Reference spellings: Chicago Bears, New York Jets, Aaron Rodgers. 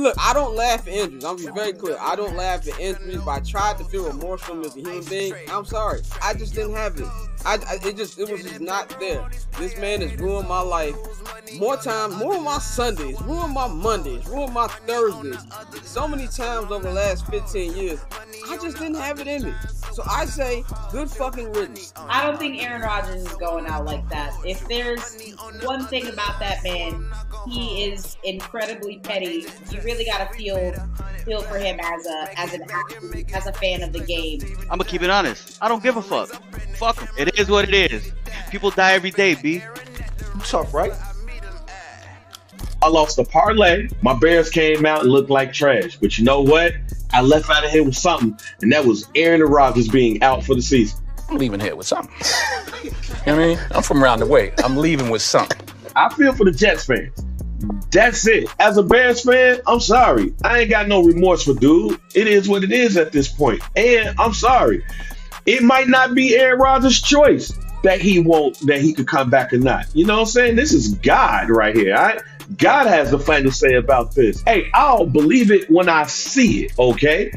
Look, I don't laugh at injuries. I'm just very clear. I don't laugh at injuries, but I tried to feel remorse for them as a human being. I'm sorry. I just didn't have it. It was just not there. This man has ruined my life more times, ruined my Sundays, ruined my Mondays, ruined my Thursdays. So many times over the last 15 years, I just didn't have it in me. So I say, good fucking riddance. I don't think Aaron Rodgers is going out like that. If there's one thing about that man, he is incredibly petty. You really gotta feel for him as an athlete, as a fan of the game. I'm gonna keep it honest. I don't give a fuck. Fuck him. It is what it is. People die every day, B. I'm tough, right? I lost a parlay. My Bears came out and looked like trash. But you know what? I left out of here with something, and that was Aaron Rodgers being out for the season. I'm leaving here with something. You know what I mean? I'm from around the way. I'm leaving with something. I feel for the Jets fans. That's it. As a Bears fan, I'm sorry. I ain't got no remorse for dude. It is what it is at this point. And I'm sorry. It might not be Aaron Rodgers' choice that he could come back or not. You know what I'm saying? This is God right here, all right? God has the final say about this. Hey, I'll believe it when I see it, okay?